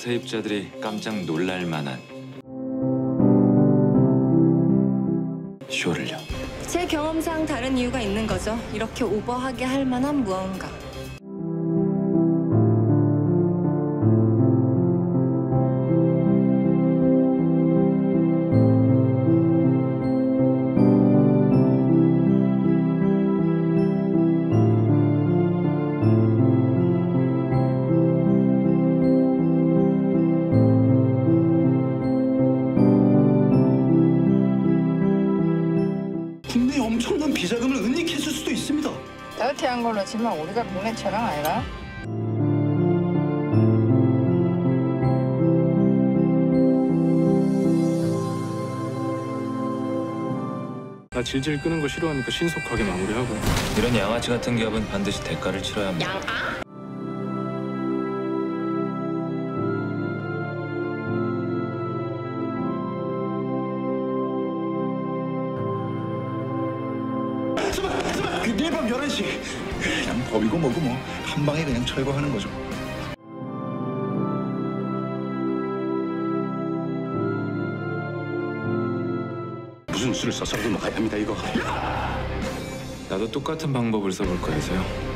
세입자들이 깜짝 놀랄 만한 쇼를요. 제 경험상 다른 이유가 있는 거죠. 이렇게 오버하게 할 만한 무언가. 국내에 엄청난 비자금을 은닉했을 수도 있습니다. 따뜻한 걸로 치면 우리가 국내 차량 아니라? 나 질질 끄는 거 싫어하니까 신속하게 마무리하고. 이런 양아치 같은 기업은 반드시 대가를 치러야 합니다. 양아? 내일 밤 11시 그냥 법이고 뭐고 뭐 한 방에 그냥 철거하는 거죠. 무슨 수를 써서라도 막아야 합니다 이거. 야! 나도 똑같은 방법을 써볼 거라서요.